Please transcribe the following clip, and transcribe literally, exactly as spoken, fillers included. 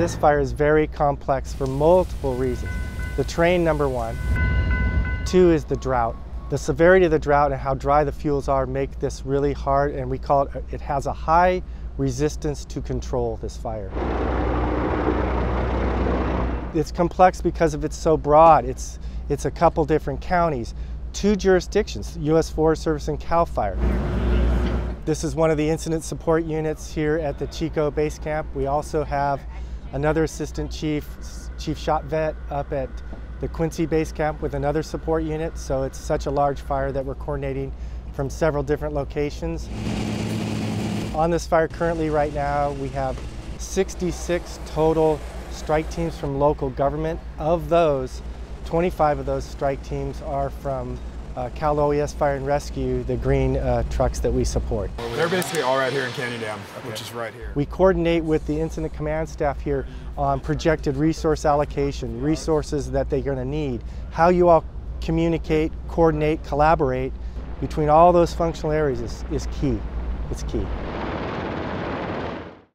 This fire is very complex for multiple reasons. The terrain, number one. Two is the drought. The severity of the drought and how dry the fuels are make this really hard, and we call it, it has a high resistance to control, this fire. It's complex because of it's so broad. It's, it's a couple different counties, two jurisdictions, U S Forest Service and Cal Fire. This is one of the incident support units here at the Chico Base Camp. We also have another assistant chief, chief shop vet up at the Quincy Base Camp with another support unit. So it's such a large fire that we're coordinating from several different locations. On this fire currently right now, we have sixty-six total strike teams from local government. Of those, twenty-five of those strike teams are from uh, Cal O E S Fire and Rescue, the green uh, trucks that we support. They're basically all right here in Canyon Dam, okay. Which is right here. We coordinate with the incident command staff here on projected resource allocation, resources that they're going to need, how you all communicate, coordinate, collaborate between all those functional areas is, is key. It's key.